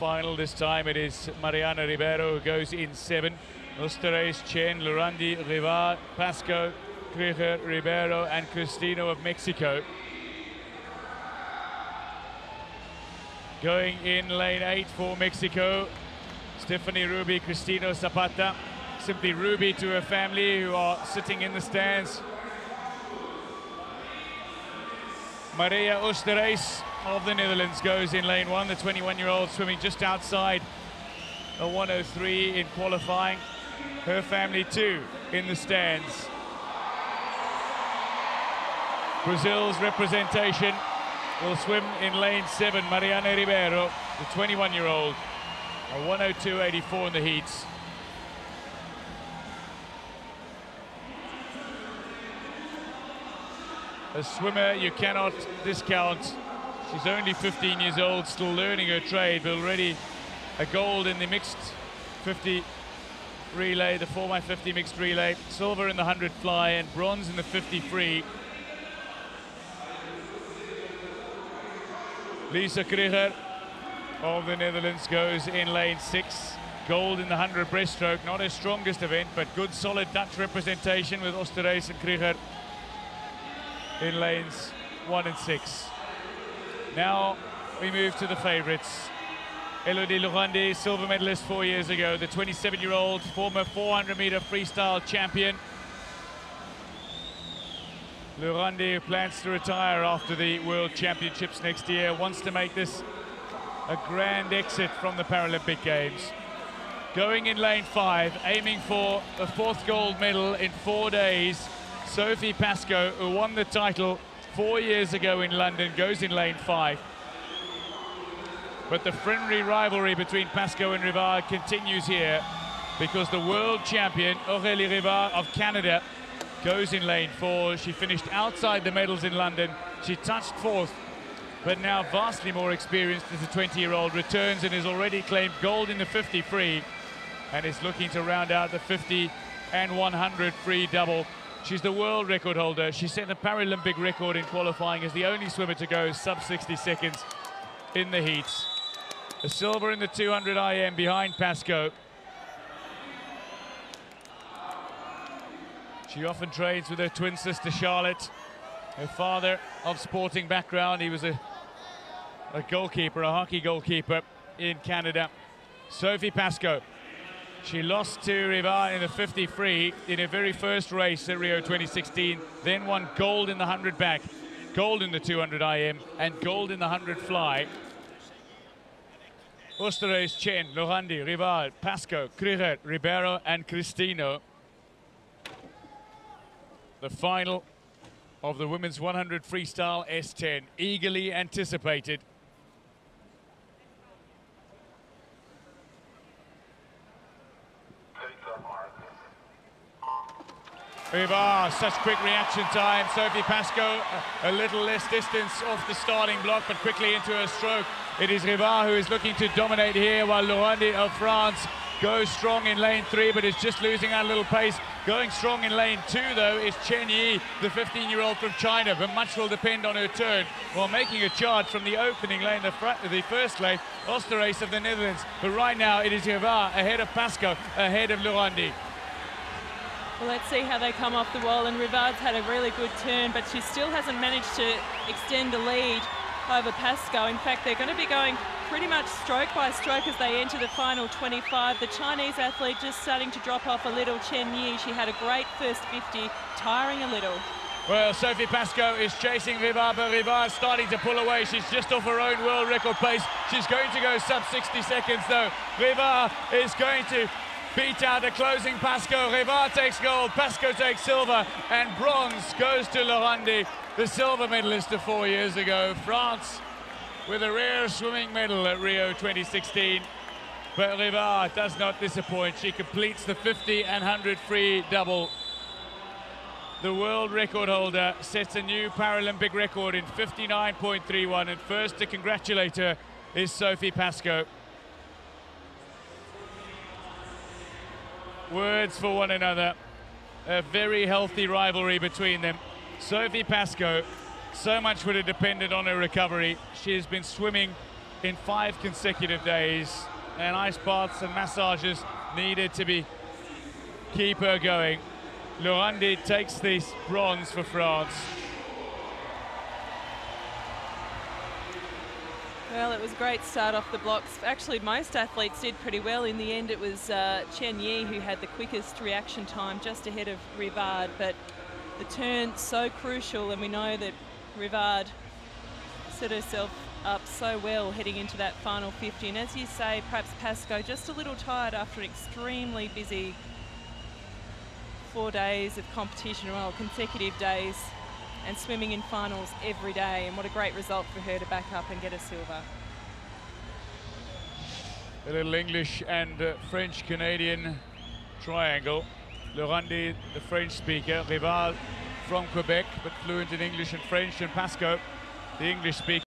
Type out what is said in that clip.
final. This time it is Mariana Ribeiro who goes in seven. Oosterhuis, Chen, Lorandi, Rivard, Pascoe, Kruger, Ribeiro and Cristino of Mexico. Going in lane 8 for Mexico, Stefanny Rubi, Cristino Zapata. Simply Rubi to her family who are sitting in the stands. Maria Oosterhuis of the Netherlands goes in lane 1, the 21-year-old swimming just outside a 103 in qualifying. Her family too in the stands. Brazil's representation will swim in lane 7, Mariana Ribeiro, the 21-year-old, a 102.84 in the heats. A swimmer you cannot discount. She's only 15 years old, still learning her trade, but already a gold in the mixed 50 relay, the 4x50 mixed relay, silver in the 100 fly and bronze in the 50 free. Lisa Kruger of the Netherlands goes in lane 6, gold in the 100 breaststroke, not her strongest event, but good solid Dutch representation with Oosterhuis and Kruger in lanes 1 and 6. Now we move to the favorites. Elodie Lorandi, silver medalist 4 years ago, the 27-year-old former 400-meter freestyle champion. Lorandi, who plans to retire after the World Championships next year, wants to make this a grand exit from the Paralympic Games. Going in lane 5, aiming for the 4th gold medal in 4 days, Sophie Pascoe, who won the title 4 years ago in London, goes in lane 5. But the friendly rivalry between Pascoe and Rivard continues here, because the world champion, Aurélie Rivard of Canada, goes in lane 4. She finished outside the medals in London. She touched 4th, but now vastly more experienced as a 20-year-old, returns and has already claimed gold in the 50 free and is looking to round out the 50 and 100 free double. She's the world record holder. She set the Paralympic record in qualifying as the only swimmer to go sub 60 seconds in the heats. The silver in the 200 IM behind Pascoe. She often trains with her twin sister, Charlotte. Her father, of sporting background, he was a goalkeeper, a hockey goalkeeper in Canada. Sophie Pascoe, she lost to Rivard in the 50 free in her very first race at Rio 2016, then won gold in the 100 back, gold in the 200 IM, and gold in the 100 fly. Oosterhuis, Chen, Lorandi, Rivard, Pascoe, Kruger, Ribeiro, and Cristino. The final of the women's 100 freestyle S10, eagerly anticipated. Rivard, such quick reaction time. Sophie Pascoe, a little less distance off the starting block, but quickly into her stroke. It is Rivard who is looking to dominate here, while Lorandi of France goes strong in lane 3, but is just losing out a little pace. Going strong in lane 2, though, is Chen Yi, the 15-year-old from China, but much will depend on her turn. While making a charge from the opening lane, the first lane, Oosterhuis of the Netherlands. But right now, it is Rivard ahead of Pascoe, ahead of Lorandi. Well, let's see how they come off the wall, and Rivard's had a really good turn, but she still hasn't managed to extend the lead over Pascoe. In fact, they're going to be going pretty much stroke by stroke as they enter the final 25. The Chinese athlete just starting to drop off a little. Chen Yi, she had a great first 50, tiring a little. Well, Sophie Pascoe is chasing Rivard, but Rivard's starting to pull away. She's just off her own world record pace. She's going to go sub 60 seconds, though. Rivard is going to beat out a closing Pascoe. Rivard takes gold, Pascoe takes silver, and bronze goes to Lorandi, the silver medalist of 4 years ago. France with a rare swimming medal at Rio 2016, but Rivard does not disappoint. She completes the 50 and 100 free double. The world record holder sets a new Paralympic record in 59.31, and first to congratulate her is Sophie Pascoe. Words for one another, a very healthy rivalry between them. Sophie Pascoe, so much would have depended on her recovery. She has been swimming in 5 consecutive days, and ice baths and massages needed to be keep her going. Lorandi takes this bronze for France. Well, it was a great start off the blocks. Actually, most athletes did pretty well. In the end, it was Chen Yi who had the quickest reaction time, just ahead of Rivard. But the turn's so crucial, and we know that Rivard set herself up so well heading into that final 50. And as you say, perhaps Pascoe just a little tired after an extremely busy 4 days of competition, well, consecutive days, and swimming in finals every day. And what a great result for her to back up and get a silver. A little English and French-Canadian triangle. Lorandi, the French speaker, Rivard from Quebec, but fluent in English and French, and Pascoe, the English speaker.